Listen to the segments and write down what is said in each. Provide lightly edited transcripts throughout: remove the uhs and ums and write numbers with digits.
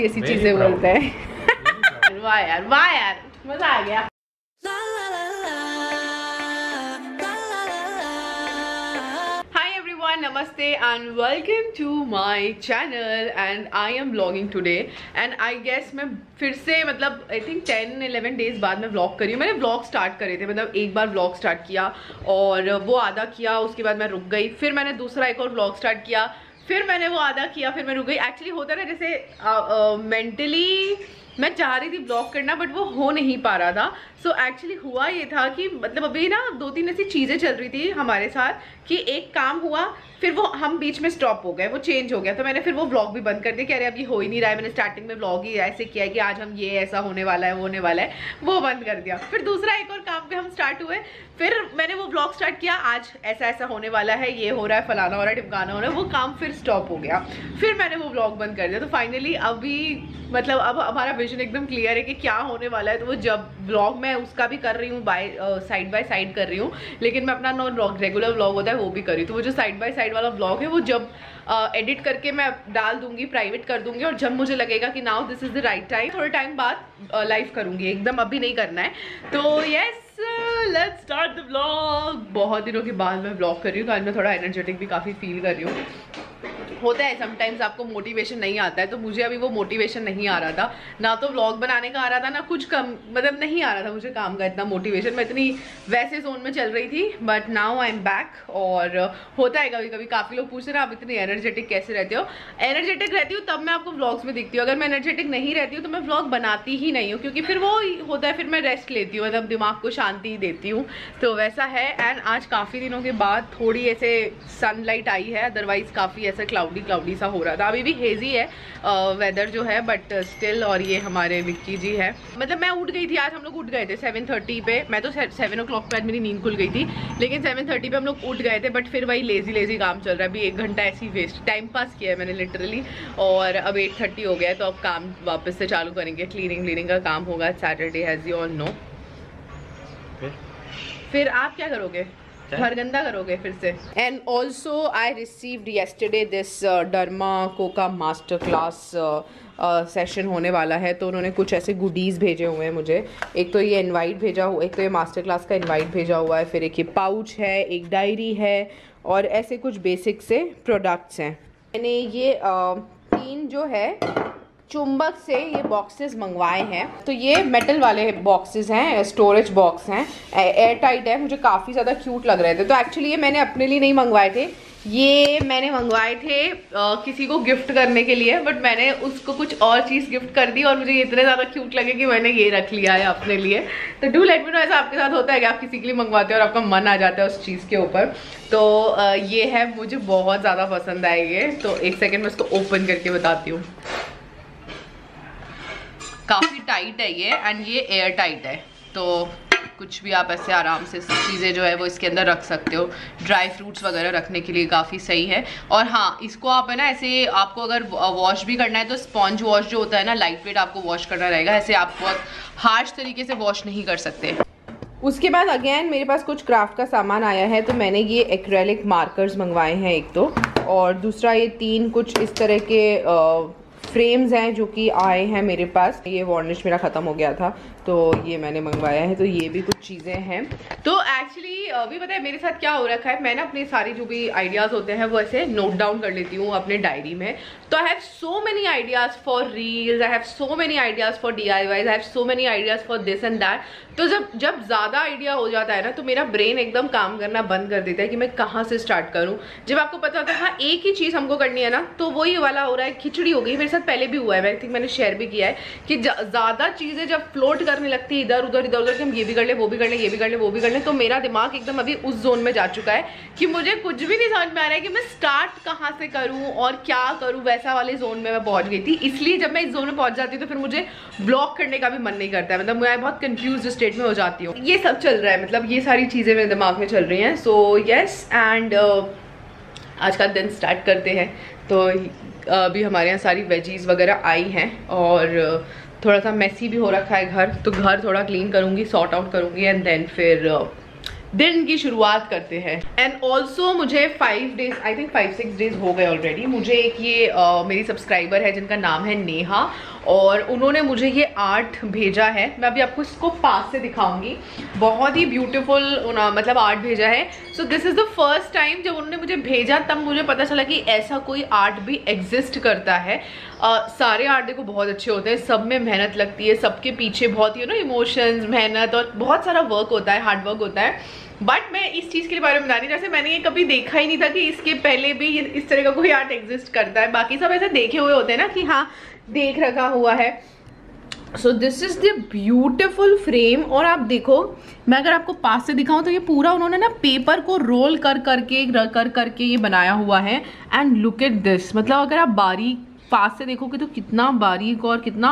ऐसी चीजें बोलते हैं। वाह यार मजा आ गया। हाय एवरीवन, नमस्ते and welcome to my channel and I am vlogging today and I guess मैं फिर से मतलब आई थिंक 10-11 डेज बाद मैं व्लॉग करी हूँ। मैंने व्लॉग स्टार्ट करे थे, मतलब एक बार व्लॉग स्टार्ट किया और वो आधा किया, उसके बाद मैं रुक गई, फिर मैंने दूसरा एक और व्लॉग स्टार्ट किया, फिर मैंने वो आधा किया, फिर मैं रुक गई। एक्चुअली होता ना जैसे मेंटली मैं चाह रही थी ब्लॉग करना बट वो हो नहीं पा रहा था। सो एक्चुअली हुआ ये था कि मतलब अभी ना 2-3 ऐसी चीज़ें चल रही थी हमारे साथ कि एक काम हुआ फिर वो हम बीच में स्टॉप हो गए, वो चेंज हो गया, तो मैंने फिर वो ब्लॉग भी बंद कर दिया कि अरे अब ये हो ही नहीं रहा है। मैंने स्टार्टिंग में ब्लॉग ही ऐसे किया है कि आज हम ये ऐसा होने वाला है, वो होने वाला है, वो बंद कर दिया। फिर दूसरा एक और काम पे हम स्टार्ट हुए, फिर मैंने वो ब्लॉग स्टार्ट किया, आज ऐसा ऐसा होने वाला है, ये हो रहा है, फलाना हो रहा है, ढिमकाना हो रहा है, वो काम फिर स्टॉप हो गया, फिर मैंने वो ब्लॉग बंद कर दिया। तो फाइनली अभी मतलब अब हमारा विजन एकदम क्लियर है कि क्या होने वाला है। तो वो जब ब्लॉग मैं उसका भी कर रही हूँ बाय साइड कर रही हूँ, लेकिन मैं अपना नॉन रेगुलर ब्लॉग होता है वो भी कर रही हूँ। तो वो जो साइड बाय साइड वाला ब्लॉग है वो जब एडिट करके मैं डाल दूंगी, प्राइवेट कर दूंगी, और जब मुझे लगेगा कि now this is the right time, थोड़े टाइम बाद लाइव करूँगी, एकदम अभी नहीं करना है। तो yes let's start the vlog. बहुत दिनों के बाद मैं व्लॉग कर रही हूँ तो आज मैं थोड़ा एनर्जेटिक भी काफ़ी फील कर रही हूँ। होता है समटाइम्स आपको मोटिवेशन नहीं आता है, तो मुझे अभी वो मोटिवेशन नहीं आ रहा था, ना तो व्लॉग बनाने का आ रहा था, ना कुछ कम मतलब नहीं आ रहा था मुझे काम का इतना मोटिवेशन। मैं इतनी वैसे जोन में चल रही थी but now I am back. और होता है कभी कभी काफ़ी लोग पूछते हैं आप इतनी एनर्जेटिक कैसे रहते हो। एनर्जेटिक रहती हूँ तब मैं आपको व्लॉग्स में दिखती हूँ, अगर मैं एनर्जेटिक नहीं रहती हूँ तो मैं व्लॉग बनाती ही नहीं हूँ, क्योंकि फिर वो होता है फिर मैं रेस्ट लेती हूँ, मतलब दिमाग को शांति देती हूँ, तो वैसा है। एंड आज काफ़ी दिनों के बाद थोड़ी ऐसे सनलाइट आई है, अदरवाइज काफ़ी ऐसा क्लाउडी सा हो रहा था। अभी भी हेजी है वेदर जो है बट स्टिल। और ये हमारे विक्की जी है, मतलब मैं उठ गई थी आज, हम लोग उठ गए थे 7:30 पे, मैं तो 7 o'clock पे आज मेरी नींद खुल गई थी, लेकिन 7:30 पे हम लोग उठ गए थे, बट फिर वही लेजी काम चल रहा है। अभी 1 घंटा ऐसी वेस्ट टाइम पास किया है मैंने लिटरली। और अब 8:30 हो गया है तो अब काम वापस से चालू करेंगे, क्लीनिंग का काम होगा। Saturday has you all know. फिर आप क्या करोगे, घर गंदा करोगे फिर से। And also I received yesterday this derma Coca master class session होने वाला है, तो उन्होंने कुछ ऐसे गुडीज़ भेजे हुए हैं मुझे। एक तो ये इनवाइट भेजा हुआ, एक तो ये मास्टर क्लास का इनवाइट भेजा हुआ है, फिर एक ये पाउच है, एक डायरी है, और ऐसे कुछ बेसिक से प्रोडक्ट्स हैं। मैंने ये 3 जो है चुंबक से ये बॉक्सेस मंगवाए हैं, तो ये मेटल वाले बॉक्सेस हैं, स्टोरेज बॉक्स हैं, एयर टाइट है, मुझे काफ़ी ज़्यादा क्यूट लग रहे थे। तो एक्चुअली ये मैंने अपने लिए नहीं मंगवाए थे, ये मैंने मंगवाए थे किसी को गिफ्ट करने के लिए, बट मैंने उसको कुछ और चीज़ गिफ्ट कर दी और मुझे इतने ज़्यादा क्यूट लगे कि मैंने ये रख लिया है अपने लिए। तो डू लेट मी नो ऐसा आपके साथ होता है कि आप किसी के लिए मंगवाते हो और आपका मन आ जाता है उस चीज़ के ऊपर। तो ये है, मुझे बहुत ज़्यादा पसंद आए ये। तो एक सेकेंड में इसको ओपन करके बताती हूँ। काफ़ी टाइट है ये एंड ये एयर टाइट है, तो कुछ भी आप ऐसे आराम से चीज़ें जो है वो इसके अंदर रख सकते हो। ड्राई फ्रूट्स वगैरह रखने के लिए काफ़ी सही है। और हाँ, इसको आप है ना ऐसे आपको अगर वॉश भी करना है तो स्पॉन्ज वॉश जो होता है ना, लाइट वेट आपको वॉश करना रहेगा, ऐसे आप बहुत हार्श तरीके से वॉश नहीं कर सकते। उसके बाद अगेन मेरे पास कुछ क्राफ्ट का सामान आया है, तो मैंने ये एक्रेलिक मार्कर्स मंगवाए हैं एक तो, और दूसरा ये 3 कुछ इस तरह के फ्रेम्स हैं जो कि आए हैं मेरे पास। ये वार्निश मेरा ख़त्म हो गया था तो ये मैंने मंगवाया है, तो ये भी कुछ चीज़ें हैं। तो एक्चुअली अभी पता है मेरे साथ क्या हो रखा है, मैं ना अपने सारे जो भी आइडियाज़ होते हैं वो ऐसे नोट डाउन कर लेती हूँ अपने डायरी में। तो I have so many ideas for reels, I have so many ideas for DIYs, I have so many ideas for this and that. तो जब ज़्यादा आइडिया हो जाता है ना तो मेरा ब्रेन एकदम काम करना बंद कर देता है कि मैं कहाँ से स्टार्ट करूँ। जब आपको पता होता है हाँ एक ही चीज़ हमको करनी है ना, तो वही वाला हो रहा है, खिचड़ी हो गई। मेरे साथ पहले भी हुआ है, आई थिंक मैंने शेयर भी किया है कि ज़्यादा चीज़ें जब फ्लोट करने लगती है इधर उधर कि हम ये भी कर लें, वो भी कर लें, ये भी कर लें, वो भी कर लें, तो मेरा दिमाग एकदम अभी उस जोन में जा चुका है कि मुझे कुछ भी नहीं समझ में आ रहा है कि मैं स्टार्ट कहाँ से करूँ और क्या करूँ, वैसा वाले जोन में मैं पहुँच गई थी। इसलिए जब मैं इस जोन में पहुँच जाती हूँ तो फिर मुझे ब्लॉग करने का भी मन नहीं करता है, मतलब मैं बहुत कन्फ्यूज स्टेट में हो जाती हूँ। ये सब चल रहा है, मतलब ये सारी चीज़ें मेरे दिमाग में चल रही हैं। सो येस एंड आज का दिन स्टार्ट करते हैं। तो अभी हमारे यहाँ सारी वेजीज वगैरह आई हैं और थोड़ा सा मैसी भी हो रखा है घर, तो घर थोड़ा क्लीन करूँगी, सॉर्ट आउट करूँगी एंड देन फिर दिन की शुरुआत करते हैं। एंड ऑल्सो मुझे 5 days, आई थिंक 5-6 days हो गए ऑलरेडी, मुझे एक ये मेरी सब्सक्राइबर है जिनका नाम है नेहा, और उन्होंने मुझे ये आर्ट भेजा है। मैं अभी आपको इसको पास से दिखाऊंगी, बहुत ही ब्यूटीफुल मतलब आर्ट भेजा है। So this is the first time जब उन्होंने मुझे भेजा तब मुझे पता चला कि ऐसा कोई आर्ट भी एग्जिस्ट करता है। सारे आर्ट देखो बहुत अच्छे होते हैं, सब में मेहनत लगती है, सबके पीछे बहुत ही इमोशंस, मेहनत और बहुत सारा वर्क होता है, हार्डवर्क होता है। बट मैं इस चीज़ के बारे में बता रही हूँ, जैसे मैंने ये कभी देखा ही नहीं था कि इसके पहले भी इस तरह का कोई आर्ट एग्जिस्ट करता है। बाकी सब ऐसे देखे हुए होते हैं ना कि हाँ देख रखा हुआ है। So this is the beautiful frame. और आप देखो, मैं अगर आपको पास से दिखाऊं तो ये पूरा उन्होंने ना पेपर को रोल कर करके ये बनाया हुआ है। एंड लुक एट दिस, मतलब अगर आप बारीक पास से देखोगे तो कितना बारीक और कितना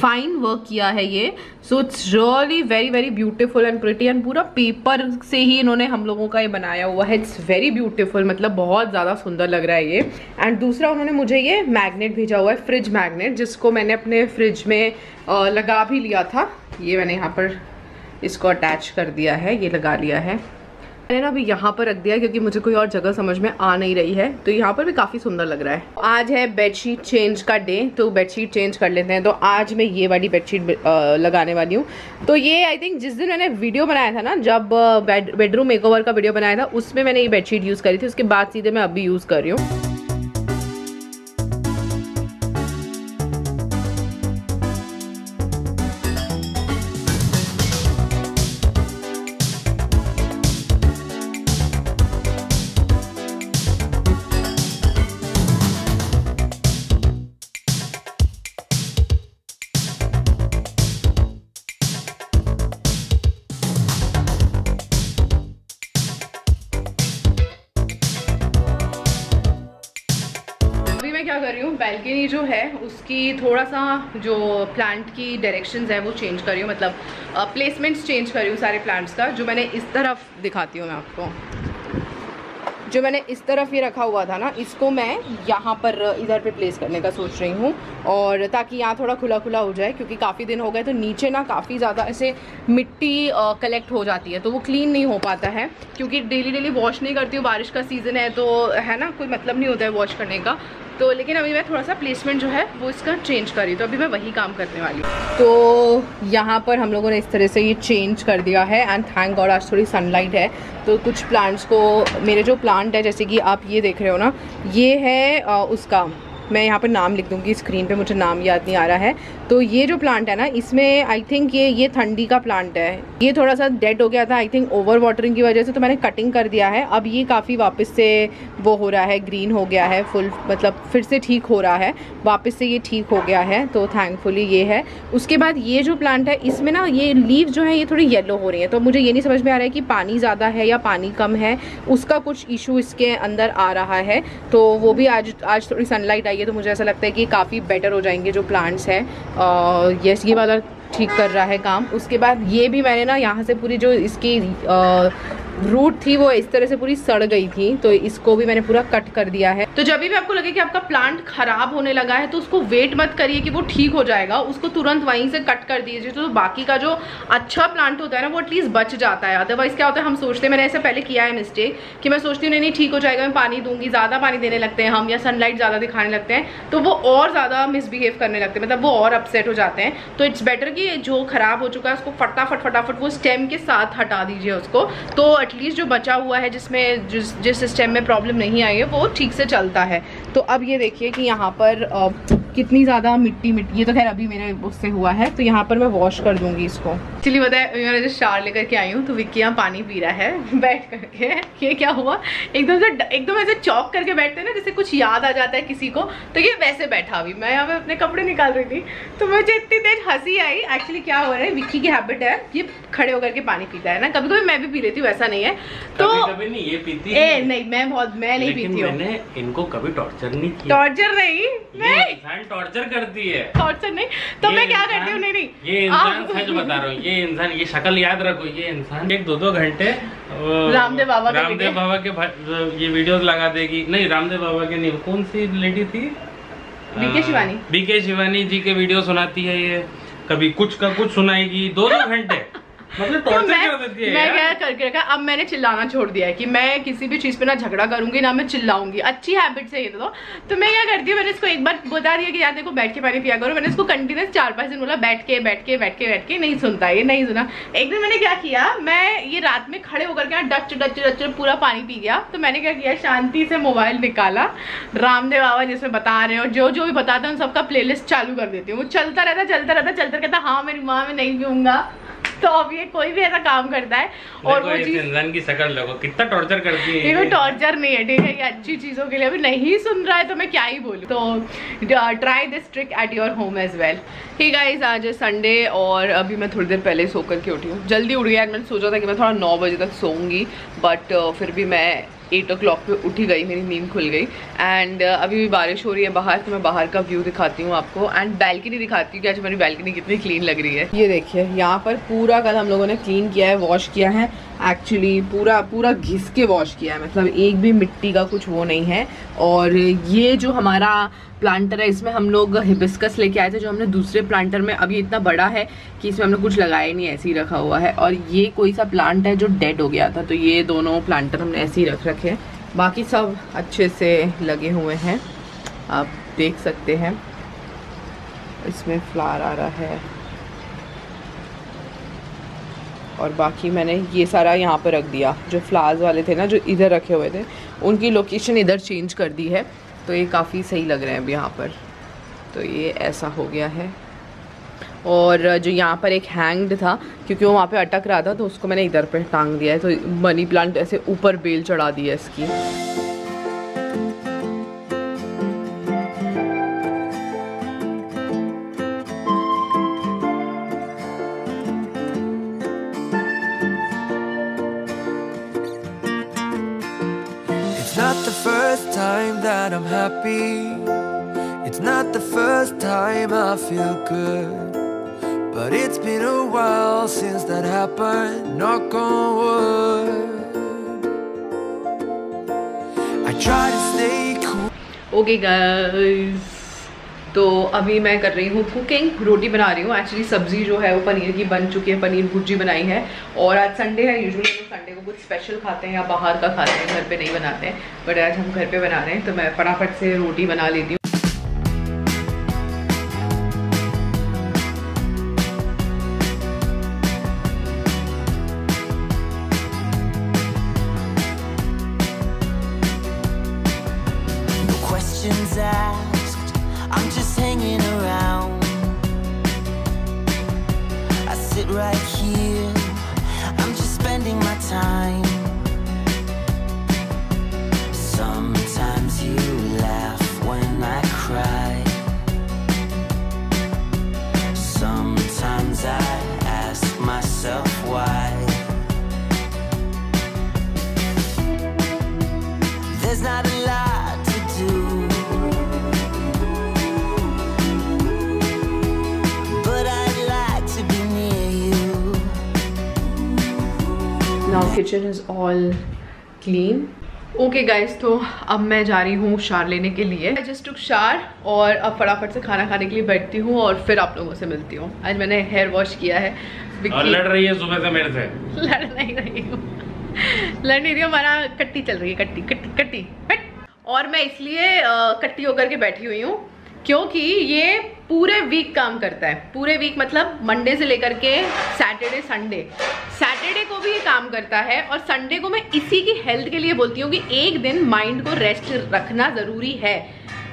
फाइन वर्क किया है ये। So it's really very very beautiful and pretty. And पूरा पेपर से ही इन्होंने हम लोगों का ये बनाया हुआ है। इट्स वेरी ब्यूटीफुल, मतलब बहुत ज़्यादा सुंदर लग रहा है ये। एंड दूसरा उन्होंने मुझे ये मैग्नेट भेजा हुआ है, फ्रिज मैग्नेट, जिसको मैंने अपने फ्रिज में लगा भी लिया था। ये मैंने यहाँ पर इसको अटैच कर दिया है, ये लगा लिया है मैंने ना, अभी यहाँ पर रख दिया क्योंकि मुझे कोई और जगह समझ में आ नहीं रही है। तो यहाँ पर भी काफ़ी सुंदर लग रहा है। आज है बेडशीट चेंज का डे, तो बेडशीट चेंज कर लेते हैं। तो आज मैं ये वाली बेडशीट लगाने वाली हूँ। तो ये आई थिंक जिस दिन मैंने वीडियो बनाया था ना, जब बेडरूम मेकओवर का वीडियो बनाया था, उसमें मैंने ये बेडशीट यूज़ करी थी, उसके बाद सीधे मैं अभी यूज़ कर रही हूँ। क्या कर रही हूँ, बैल्कनी जो है उसकी थोड़ा सा जो प्लांट की डायरेक्शंस है वो चेंज कर रही हूँ, मतलब प्लेसमेंट्स चेंज कर रही हूँ सारे प्लांट्स का। जो मैंने इस तरफ दिखाती हूँ मैं आपको, जो मैंने इस तरफ ये रखा हुआ था ना, इसको मैं यहाँ पर इधर पे प्लेस करने का सोच रही हूँ, और ताकि यहाँ थोड़ा खुला खुला हो जाए, क्योंकि काफ़ी दिन हो गए तो नीचे ना काफ़ी ज़्यादा ऐसे मिट्टी कलेक्ट हो जाती है, तो वो क्लीन नहीं हो पाता है। क्योंकि डेली वॉश नहीं करती हूँ, बारिश का सीज़न है तो है ना, कोई मतलब नहीं होता है वॉश करने का। तो लेकिन अभी मैं थोड़ा सा प्लेसमेंट जो है वो इसका चेंज कर रही हूँ, तो अभी मैं वही काम करने वाली हूँ। तो यहाँ पर हम लोगों ने इस तरह से ये चेंज कर दिया है। एंड थैंक गॉड आज थोड़ी सनलाइट है, तो कुछ प्लांट्स को, मेरे जो प्लांट है जैसे कि आप ये देख रहे हो ना, ये है उसका मैं यहाँ पर नाम लिख दूँगी स्क्रीन पे, मुझे नाम याद नहीं आ रहा है। तो ये जो प्लांट है ना, इसमें आई थिंक ये ठंडी का प्लांट है, ये थोड़ा सा डेड हो गया था आई थिंक ओवर वाटरिंग की वजह से, तो मैंने कटिंग कर दिया है। अब ये काफ़ी वापस से वो हो रहा है, ग्रीन हो गया है फुल, मतलब फिर से ठीक हो रहा है, वापस से ये ठीक हो गया है, तो थैंकफुली ये है। उसके बाद ये जो प्लांट है इसमें ना ये लीव जो है ये थोड़ी येलो हो रही है, तो मुझे ये नहीं समझ में आ रहा है कि पानी ज़्यादा है या पानी कम है, उसका कुछ इशू इसके अंदर आ रहा है। तो वो भी आज थोड़ी सनलाइट ये, तो मुझे ऐसा लगता है कि काफ़ी बेटर हो जाएंगे जो प्लांट्स हैं। यस, ये वाला ठीक कर रहा है काम। उसके बाद ये भी मैंने ना यहाँ से पूरी जो इसकी रूट थी वो इस तरह से पूरी सड़ गई थी, तो इसको भी मैंने पूरा कट कर दिया है। तो जब भी आपको लगे कि आपका प्लांट खराब होने लगा है तो उसको वेट मत करिए कि वो ठीक हो जाएगा, उसको तुरंत वहीं से कट कर दीजिए, तो बाकी का जो अच्छा प्लांट होता है ना वो एटलीस्ट बच जाता है। अदरवाइज़ क्या होता है, हम सोचते हैं, मैंने ऐसा पहले किया है मिस्टेक कि मैं सोचती हूँ नहीं ठीक हो जाएगा, मैं पानी दूंगी, ज़्यादा पानी देने लगते हैं हम या सनलाइट ज़्यादा दिखाने लगते हैं, तो वो और ज़्यादा मिसबिहेव करने लगते हैं, मतलब वो और अपसेट हो जाते हैं। तो इट्स बेटर कि जो खराब हो चुका है उसको फटाफट वो स्टेम के साथ हटा दीजिए उसको, तो एटलीस्ट जो बचा हुआ है जिसमें जिस सिस्टम में प्रॉब्लम नहीं आई है वो ठीक से चलता है। तो अब ये देखिए कि यहाँ पर कितनी ज़्यादा मिट्टी, ये तो खैर अभी मेरे उससे हुआ है, तो यहाँ पर मैं वॉश कर दूंगी इसको। चलिए बताए, मैं जब शार लेकर के आई हूँ तो विक्की यहाँ पानी पी रहा है बैठ करके। ये क्या हुआ, एकदम ऐसे चौक करके बैठते हैं ना, जैसे कुछ याद आ जाता है किसी को, तो ये वैसे बैठा हुई। मैं यहाँ पर अपने कपड़े निकाल रही थी तो मुझे इतनी तेज हंसी आई। एक्चुअली क्या हो रहा है, विक्की की हैबिट है ये खड़े होकर के पानी पीता है ना, कभी कभी मैं भी पी लेती हूँ, ऐसा नहीं है। तो कभी नहीं, ये पीती है नहीं, मैं नहीं पीती हूँ। इनको कभी टॉर्चर करती है, टॉर्चर नहीं तो मैं क्या करती हूँ। नहीं ये इंसान, सच बता रहा हूँ, ये इंसान, ये शक्ल याद रखो, ये इंसान 2-2 घंटे रामदेव बाबा के ये वीडियोस लगा देगी। नहीं, रामदेव बाबा के नहीं, कौन सी लेडी थी, बीके शिवानी जी के वीडियो सुनाती है ये, कभी कुछ का कुछ सुनाएगी 2-2 घंटे मतलब मैं क्या करके रखा, अब मैंने चिल्लाना छोड़ दिया है कि मैं किसी भी चीज़ पे ना झगड़ा करूंगी ना मैं चिल्लाऊंगी, अच्छी हैबिट से ये तो मैं क्या करती हूँ, मैंने इसको एक बार बता दिया कि यार देखो बैठ के पानी पिया करो, मैंने इसको कंटिन्यूस 4-5 दिन बोला बैठ के नहीं सुनता, ये नहीं सुना। एक दिन मैंने क्या किया, मैं ये रात में खड़े होकर के डच डच डच पूरा पानी पी गया, तो मैंने क्या किया शांति से मोबाइल निकाला, रामदेव बाबा जिसमें बता रहे हैं और जो जो भी बताते हैं उन सबका प्ले लिस्ट चालू कर देती हूँ, वो चलता रहता हाँ मेरी माँ मैं नहीं पीऊँगा। तो अब ये कोई भी ऐसा काम करता है और वो इंसान की शकल लगो कितना टॉर्चर करती है, ये टॉर्चर नहीं है ठीक है, ये अच्छी चीज़ों के लिए अभी नहीं सुन रहा है तो मैं क्या ही बोलूँ। तो try this trick at your home as well. ठीक है आज संडे और अभी मैं थोड़ी देर पहले सो करके उठी हूँ, जल्दी उठ गया, मैंने सोचा था कि मैं थोड़ा 9 बजे तक सोऊंगी बट फिर भी मैं 8 o'clock पे उठी गई, मेरी नींद खुल गई एंड अभी भी बारिश हो रही है बाहर, तो मैं बाहर का व्यू दिखाती हूँ आपको एंड बैल्कनी दिखाती हूँ कि आज मेरी बैल्कनी कितनी क्लीन लग रही है। ये देखिए यहाँ पर पूरा कल हम लोगों ने क्लीन किया है, वॉश किया है, एक्चुअली पूरा घिस के वॉश किया है, मतलब एक भी मिट्टी का कुछ वो नहीं है। और ये जो हमारा प्लांटर है इसमें हम लोग हिबिस्कस लेके आए थे, जो हमने दूसरे प्लांटर में, अभी इतना बड़ा है कि इसमें हमने कुछ लगाया नहीं, ऐसे ही रखा हुआ है। और ये कोई सा प्लांट है जो डेड हो गया था, तो ये दोनों प्लांटर हमने ऐसे ही रख रखे हैं, बाकी सब अच्छे से लगे हुए हैं, आप देख सकते हैं। इसमें फ्लावर आ रहा है और बाकी मैंने ये सारा यहाँ पर रख दिया, जो फ्लावर्स वाले थे ना जो इधर रखे हुए थे उनकी लोकेशन इधर चेंज कर दी है, तो ये काफ़ी सही लग रहे हैं अब यहाँ पर। तो ये ऐसा हो गया है और जो यहाँ पर एक हैंग्ड था क्योंकि वो वहाँ पे अटक रहा था तो उसको मैंने इधर पे टांग दिया है, तो मनी प्लांट ऐसे ऊपर बेल चढ़ा दी है इसकी। I'm happy, it's not the first time I feel good, but it's been a while since that happened, knock on wood, I try to stay cool. Okay guys, तो अभी मैं कर रही हूँ कुकिंग, रोटी बना रही हूँ, एक्चुअली सब्जी जो है वो पनीर की बन चुकी है, पनीर भुर्जी बनाई है। और आज संडे है, यूजुअली हम संडे को कुछ स्पेशल खाते हैं या बाहर का खाते हैं, घर पे नहीं बनाते हैं, बट आज हम घर पे बना रहे हैं, तो मैं फटाफट से रोटी बना लेती हूँ। Kitchen is all clean. Okay guys, तो अब मैं जा रही हूँ शार लेने के लिए, आई जस्ट टुक शार और अब फटाफट से खाना खाने के लिए बैठती हूँ और फिर आप लोगों से मिलती हूँ। आज मैंने हेयर वॉश किया है और लड़ रही है सुबह से मेरे से। लड़ नहीं रही हूँ, हमारा कट्टी चल रही है, कट्टी। और मैं इसलिए कट्टी होकर के बैठी हुई हूँ क्योंकि ये पूरे वीक काम करता है, पूरे वीक मतलब मंडे से लेकर के सैटरडे संडे, सैटरडे को भी ये काम करता है और संडे को। मैं इसी की हेल्थ के लिए बोलती हूँ कि एक दिन माइंड को रेस्ट रखना ज़रूरी है।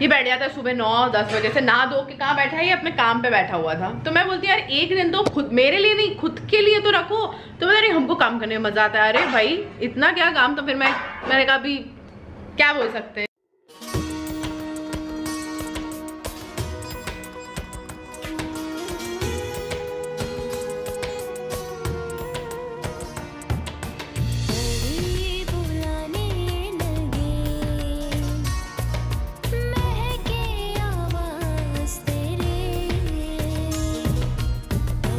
ये बैठ जाता है सुबह 9-10 बजे से, नहा धो के कहाँ बैठा है, ये अपने काम पे बैठा हुआ था। तो मैं बोलती हूँ यार एक दिन तो खुद मेरे लिए नहीं खुद के लिए तो रखो। तो बोला अरे हमको काम करने में मज़ा आता है, अरे भाई इतना क्या काम। तो फिर मैंने कहा भी क्या बोल सकते हैं।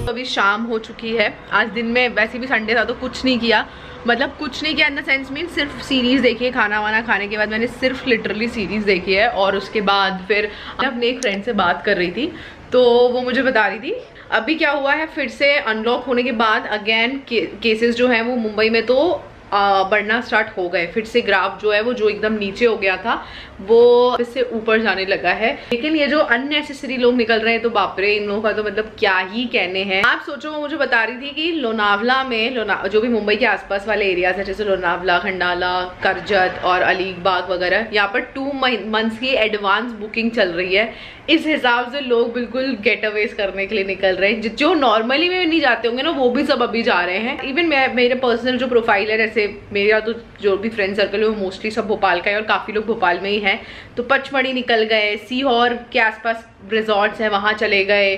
अभी शाम हो चुकी है, आज दिन में वैसे भी संडे था तो कुछ नहीं किया, मतलब कुछ नहीं किया इन द सेंस मीन सिर्फ सीरीज़ देखी है। खाना वाना खाने के बाद मैंने सिर्फ लिटरली सीरीज़ देखी है और उसके बाद फिर अपने एक फ्रेंड से बात कर रही थी तो वो मुझे बता रही थी। अभी क्या हुआ है, फिर से अनलॉक होने के बाद अगेन केसेस जो हैं वो मुंबई में तो बढ़ना स्टार्ट हो गए। फिर से ग्राफ जो है वो जो एकदम नीचे हो गया था वो इससे ऊपर जाने लगा है। लेकिन ये जो अननेसेसरी लोग निकल रहे हैं तो बाप रे, इन लोगों का तो मतलब क्या ही कहने हैं। आप सोचो, वो मुझे बता रही थी कि लोनावला में जो भी मुंबई के आसपास वाले एरियाज है जैसे लोनावला, खंडाला, करजत और अलीबाग वगैरह, यहाँ पर 2 मंथ्स की एडवांस बुकिंग चल रही है। इस हिसाब से लोग बिल्कुल गेट अवेज करने के लिए निकल रहे हैं। जो नॉर्मली में नहीं जाते होंगे ना, वो भी सब अभी जा रहे हैं। इवन मेरे पर्सनल जो प्रोफाइल है, जैसे मेरा तो जो भी फ्रेंड सर्कल है वो मोस्टली सब भोपाल का है और काफ़ी लोग भोपाल में ही हैं। तो पचमढ़ी निकल गए, सीहोर के आसपास रिजॉर्ट्स हैं वहाँ चले गए,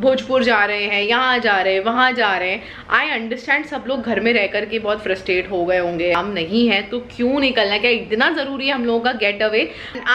भोजपुर जा रहे हैं, यहाँ जा रहे हैं, वहाँ जा रहे हैं। आई अंडरस्टैंड सब लोग घर में रह करके बहुत फ्रस्ट्रेट हो गए होंगे, हम नहीं है तो क्यों निकलना, क्या इतना ज़रूरी है हम लोगों का गेट अवे।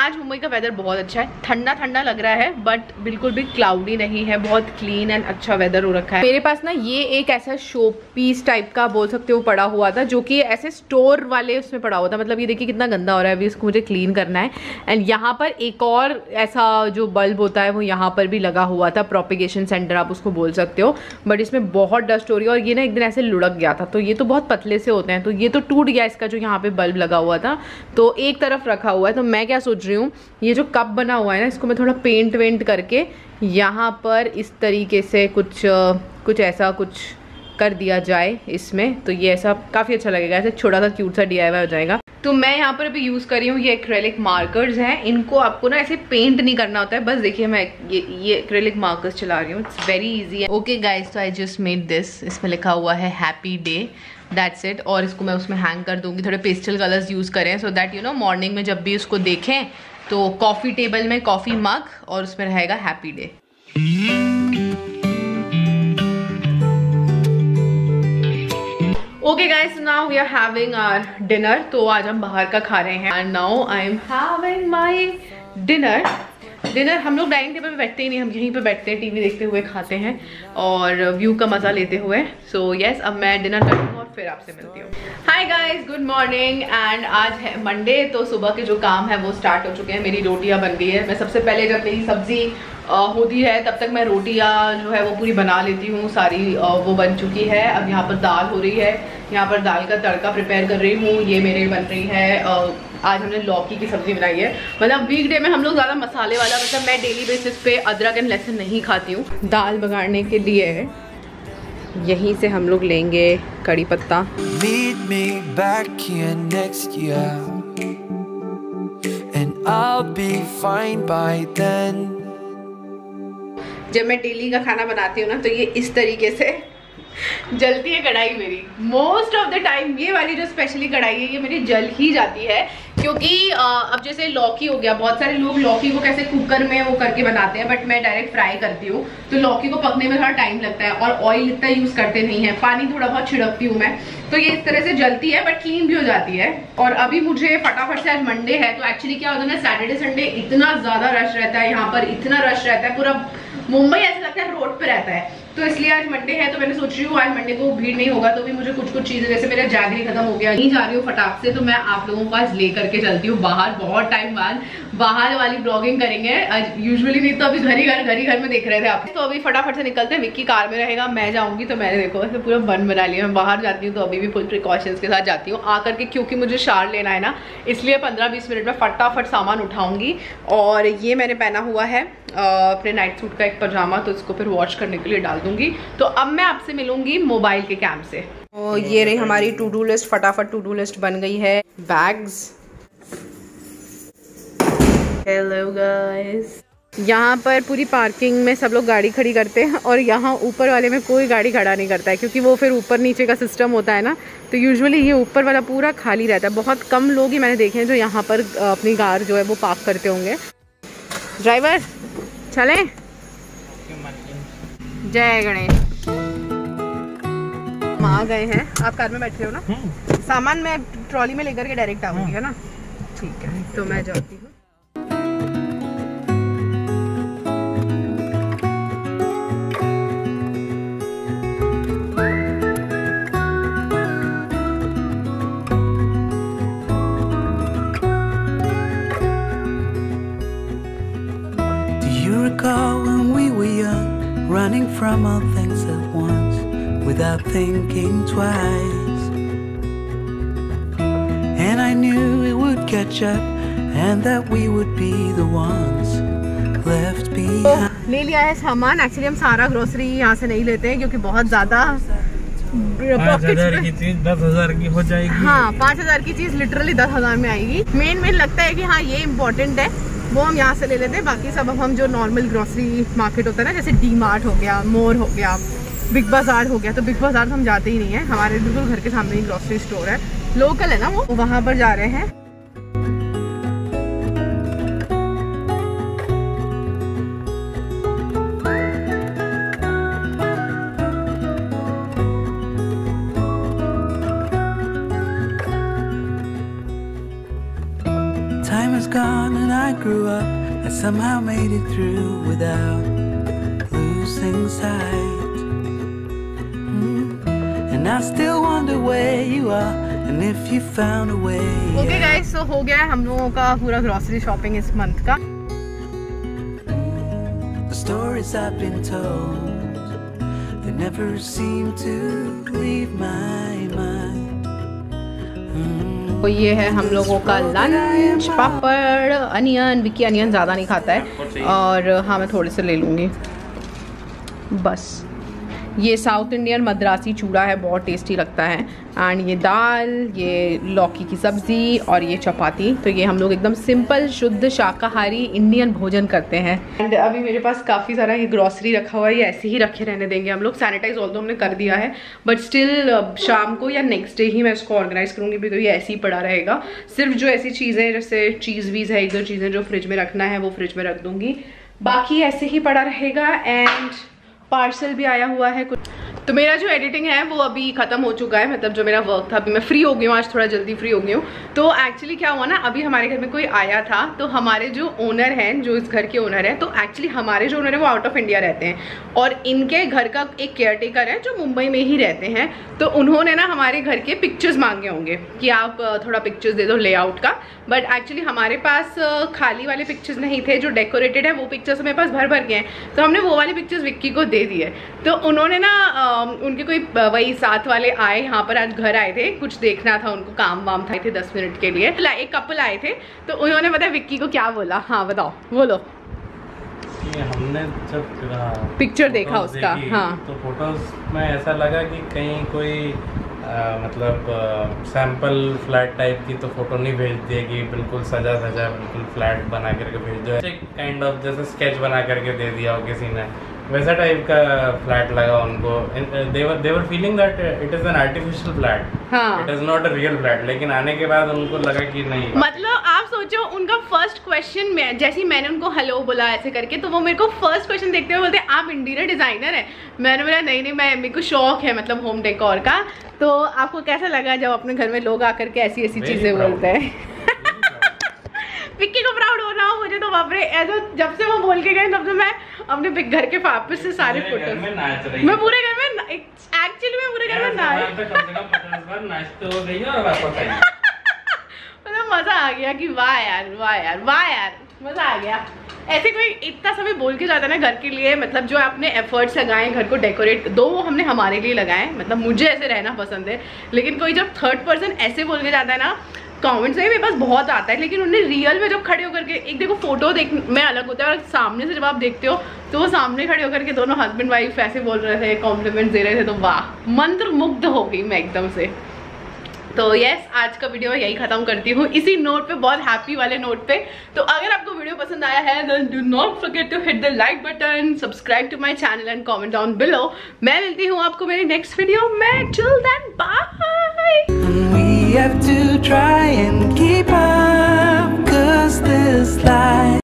आज मुंबई का वेदर बहुत अच्छा है, ठंडा ठंडा लग रहा है बट बिल्कुल भी क्लाउडी नहीं है, बहुत क्लीन एंड अच्छा वेदर हो रखा है। मेरे पास ना ये एक ऐसा शो पीस टाइप का बोल सकते हो पड़ा हुआ था, जो कि ऐसे स्टोर वाले उसमें पड़ा हुआ था। मतलब ये देखिए कितना गंदा हो रहा है, अभी इसको मुझे क्लीन करना है। एंड यहाँ पर एक और ऐसा जो बल्ब होता है वो यहाँ पर भी लगा हुआ था, प्रोपिगेशन सेंटर आप उसको बोल सकते हो, बट इसमें बहुत डस्ट हो रही है। और ये ना एक दिन ऐसे लुढ़क गया था, तो ये तो बहुत पतले से होते हैं, तो ये तो टूट गया इसका जो यहाँ पे बल्ब लगा हुआ था, तो एक तरफ रखा हुआ है। तो मैं क्या सोच रही हूँ, ये जो कप बना हुआ है ना, इसको मैं थोड़ा पेंट वेंट करके यहाँ पर इस तरीके से कुछ ऐसा कुछ कर दिया जाए इसमें, तो ये ऐसा काफ़ी अच्छा लगेगा, ऐसे छोटा सा क्यूट सा DIY हो जाएगा। तो मैं यहाँ पर अभी यूज़ कर रही हूँ ये एक्रेलिक मार्कर्स हैं। इनको आपको ना ऐसे पेंट नहीं करना होता है, बस देखिए मैं ये एक्रेलिक मार्कर्स चला रही हूँ, इट्स वेरी इजी है। ओके गाइस, तो आई जस्ट मेड दिस, इसमें लिखा हुआ है हैप्पी डे, दैट्स इट। और इसको मैं उसमें हैंग कर दूँगी। थोड़े पेस्टल कलर्स यूज़ करें so that you know morning में जब भी उसको देखें तो कॉफ़ी टेबल में कॉफ़ी मग और उसमें रहेगा happy day. Okay guys, now we are having our dinner. तो आज हम बाहर का खा रहे हैं and now I am having my dinner. हम लोग डाइनिंग टेबल पे बैठते ही नहीं, हम यहीं पे बैठते हैं, टीवी देखते हुए खाते हैं और व्यू का मजा लेते हुए। सो यस, अब मैं डिनर करती हूँ और फिर आपसे मिलती हूँ। Hi guys, good morning and आज है मंडे, तो सुबह के जो काम है वो स्टार्ट हो चुके हैं। मेरी रोटियाँ बन गई है। मैं सबसे पहले जब मेरी सब्जी होती है तब तक मैं रोटियाँ जो है वो पूरी बना लेती हूँ, सारी वो बन चुकी है। अब यहाँ पर दाल हो रही है, यहाँ पर दाल का तड़का प्रिपेयर कर रही हूँ, ये मेरे बन रही है। आज हमने लौकी की सब्ज़ी बनाई है। मतलब वीक डे में हम लोग ज़्यादा मसाले वाला, मतलब मैं डेली बेसिस पे अदरक एंड लहसुन नहीं खाती हूँ। दाल बगाड़ने के लिए यहीं से हम लोग लेंगे कड़ी पत्ता। जब मैं डेली का खाना बनाती हूँ ना तो ये इस तरीके से जलती है कढ़ाई मेरी। मोस्ट ऑफ द टाइम ये वाली जो स्पेशली कढ़ाई है ये मेरी जल ही जाती है, क्योंकि अब जैसे लौकी हो गया, बहुत सारे लोग लौकी को कैसे कुकर में वो करके बनाते हैं, बट मैं डायरेक्ट फ्राई करती हूँ। तो लौकी को पकने में थोड़ा टाइम लगता है और ऑयल इतना यूज़ करते नहीं है, पानी थोड़ा बहुत छिड़कती हूँ मैं, तो ये इस तरह से जलती है बट क्लीन भी हो जाती है। और अभी मुझे फटाफट से, आज मंडे है तो एक्चुअली क्या होता है ना, सैटरडे संडे इतना ज़्यादा रश रहता है यहाँ पर, इतना रश रहता है, पूरा मुंबई ऐसा लगता है रोड पर रहता है। तो इसलिए आज मंडे है तो मैंने सोच रही हूँ आज मंडे को भीड़ नहीं होगा, तो भी मुझे कुछ चीज़ें, जैसे मेरा जैगरी खत्म हो गया, नहीं जा रही हूँ फटाक से, तो मैं आप लोगों को आज ले करके चलती हूँ बाहर। बहुत टाइम बाद बाहर वाली ब्लॉगिंग करेंगे आज, यूजुअली नहीं तो अभी घर ही घर में देख रहे थे आप। तो अभी फटाफट से निकलते हैं, विक्की कार में रहेगा, मैं जाऊँगी। तो मैंने देखो ऐसे पूरा बन बना लिया, मैं बाहर जाती हूँ तो अभी भी फुल प्रिकॉशंस के साथ जाती हूँ। आकर के क्योंकि मुझे शार लेना है ना, इसलिए 15-20 मिनट में फटाफट सामान उठाऊँगी। और ये मैंने पहना हुआ है अपने नाइट सूट का एक पजामा, तो इसको फिर वॉश करने के लिए डाल दूंगी। तो अब मैं आपसे मिलूंगी मोबाइल के कैम्प से। तो ये रही हमारी टू डू लिस्ट, फटाफट टू डू लिस्ट बन गई है। बैग्स, हेलो गाइस, यहाँ पर पूरी पार्किंग में सब लोग गाड़ी खड़ी करते हैं और यहाँ ऊपर वाले में कोई गाड़ी खड़ा नहीं करता है, क्योंकि वो फिर ऊपर नीचे का सिस्टम होता है ना, तो यूजुअली ये ऊपर वाला पूरा खाली रहता है। बहुत कम लोग ही मैंने देखे हैं जो यहाँ पर अपनी कार जो है वो पार्क करते होंगे। ड्राइवर चले, जय गणेश। हम आ गए हैं, आप कार में बैठे हो ना, सामान मैं ट्रॉली में लेकर के डायरेक्ट आऊंगी, है ना, ठीक है। तो मैं जाती हूँ। Do you recall when we running from all things at once without thinking twice. And I knew it would catch up and that we would be the ones left behind. ले लिया है सामान. एक्चुअली हम सारा grocery यहाँ से नहीं लेते हैं क्योंकि बहुत ज्यादा 5000 की चीज 10,000 की हो जाएगी. हाँ, 5,000 की चीज लिटरली 10,000 में आएगी. मेन लगता है कि हाँ ये इम्पोर्टेंट है, वो हम यहाँ से ले लेते हैं. बाकी सब अब हम जो नॉर्मल ग्रोसरी मार्केट होता है ना, जैसे डी-मार्ट हो गया, मोर हो गया, बिग बाज़ार हो गया. तो बिग बाज़ार तो हम जाते ही नहीं है, हमारे बिल्कुल घर के सामने ही ग्रोसरी स्टोर है, लोकल है ना, वो वहाँ पर जा रहे हैं. Time has gone and I grew up and somehow made it through without losing sight. And I still wonder where you are and if you found a way. Okay guys, so हो गया है हम लोगों का पूरा grocery shopping इस month का. The stories I've been told, they never seem to leave my mind. तो ये है हम लोगों का लंच. पापड़, अनियन, विकी अनियन ज़्यादा नहीं खाता है और हाँ मैं थोड़े से ले लूँगी बस. ये साउथ इंडियन मद्रासी चूड़ा है, बहुत टेस्टी लगता है. एंड ये दाल, ये लौकी की सब्ज़ी और ये चपाती. तो ये हम लोग एकदम सिंपल शुद्ध शाकाहारी इंडियन भोजन करते हैं. एंड अभी मेरे पास काफ़ी सारा ये ग्रॉसरी रखा हुआ है, ये ऐसे ही रखे रहने देंगे हम लोग. सैनिटाइज ऑल्दो हमने कर दिया है बट स्टिल शाम को या नेक्स्ट डे ही मैं इसको ऑर्गेनाइज करूँगी. भी तो ये ऐसे ही पड़ा रहेगा. सिर्फ जो ऐसी चीज़ें जैसे चीज़ वीज़ है, एक दो चीज़ें जो फ्रिज में रखना है वो फ्रिज में रख दूँगी, बाकी ऐसे ही पड़ा रहेगा. एंड पार्सल भी आया हुआ है कुछ. तो मेरा जो एडिटिंग है वो अभी ख़त्म हो चुका है, मतलब जो मेरा वर्क था. अभी मैं फ्री हो गई हूँ, आज थोड़ा जल्दी फ्री हो गई हूँ. तो एक्चुअली क्या हुआ ना, अभी हमारे घर में कोई आया था. तो हमारे जो ओनर हैं, जो इस घर के ओनर हैं, तो एक्चुअली हमारे जो ओनर हैं वो आउट ऑफ इंडिया रहते हैं और इनके घर का एक केयर टेकर है जो मुंबई में ही रहते हैं. तो उन्होंने ना हमारे घर के पिक्चर्स मांगे होंगे कि आप थोड़ा पिक्चर्स दे दो लेआउट का. बट एक्चुअली हमारे पास खाली वाले पिक्चर्स नहीं थे, जो डेकोरेटेड है वो पिक्चर्स हमारे पास भर भर के हैं. तो हमने वो वाले पिक्चर्स विक्की को दे दिए. तो उन्होंने ना उनके कोई वही साथ वाले आए यहाँ पर, आज घर आए थे, कुछ देखना था उनको, काम वाम था, थे 10 मिनट के लिए. एक कपल आए थे तो उन्होंने पता है विक्की को क्या बोला, हाँ बताओ बोलो. हमने जब पिक्चर देखा उसका, हाँ, तो फोटोज में ऐसा लगा कि कहीं कोई मतलब सैंपल फ्लैट टाइप की तो फोटो नहीं भेज देगी, बिल्कुल सजा सजा बिल्कुल फ्लैट बना करके भेज दो. एक काइंड ऑफ जैसे स्केच बना करके दे दिया हो किसी ने, वैसा टाइप का फ्लैट लगा उनको. they were feeling that it is an artificial flat. हाँ. It is not a real flat. लेकिन आने के बाद उनको लगा कि नहीं, मतलब आप सोचो उनका फर्स्ट क्वेश्चन में जैसे मैंने उनको हेलो बोला ऐसे करके, तो वो मेरे को फर्स्ट क्वेश्चन देखते हुए बोलते हैं आप इंटीरियर डिजाइनर है. मैंने बोला नहीं नहीं, मैं मेरे को शौक है मतलब होम डेकोर का. तो आपको कैसा लगा जब अपने घर में लोग आकर के ऐसी ऐसी चीजें बोलते हैं? विक्की को प्राउड हो रहा हूँ मुझे तो, बाप रे. ऐसा जब से वो बोल के गए तब से मैं अपने घर के वापस से सारे फोटो मैं पूरे घर में, एक्चुअली मैं पूरे घर में नाच मतलब मजा आ गया कि वाह यार वाह यार वाह यार, मजा आ गया. ऐसे कोई इतना समय बोल के जाता है ना घर के लिए, मतलब जो आपने एफर्ट्स लगाए घर को डेकोरेट, दो वो हमने हमारे लिए लगाए, मतलब मुझे ऐसे रहना पसंद है. लेकिन कोई जब थर्ड पर्सन ऐसे बोल के जाता है ना, कमेंट्स में मेरे पास बहुत आता है, लेकिन उन्हें रियल में जब खड़े होकर के एक देखो फोटो देख में अलग होता है और सामने से जब आप देखते हो तो वो सामने खड़े होकर के दोनों हस्बैंड वाइफ ऐसे बोल रहे थे, कॉम्प्लीमेंट्स दे रहे थे, तो वाह, मंत्रमुग्ध हो गई मैं एकदम से. तो यस, आज का वीडियो मैं यही खत्म करती हूँ इसी नोट पे, बहुत हैप्पी वाले नोट पे. तो अगर आपको वीडियो पसंद आया है then do not forget to hit the like button, subscribe to my channel and comment down below. मैं मिलती हूँ आपको मेरे नेक्स्ट वीडियो में. Till then bye.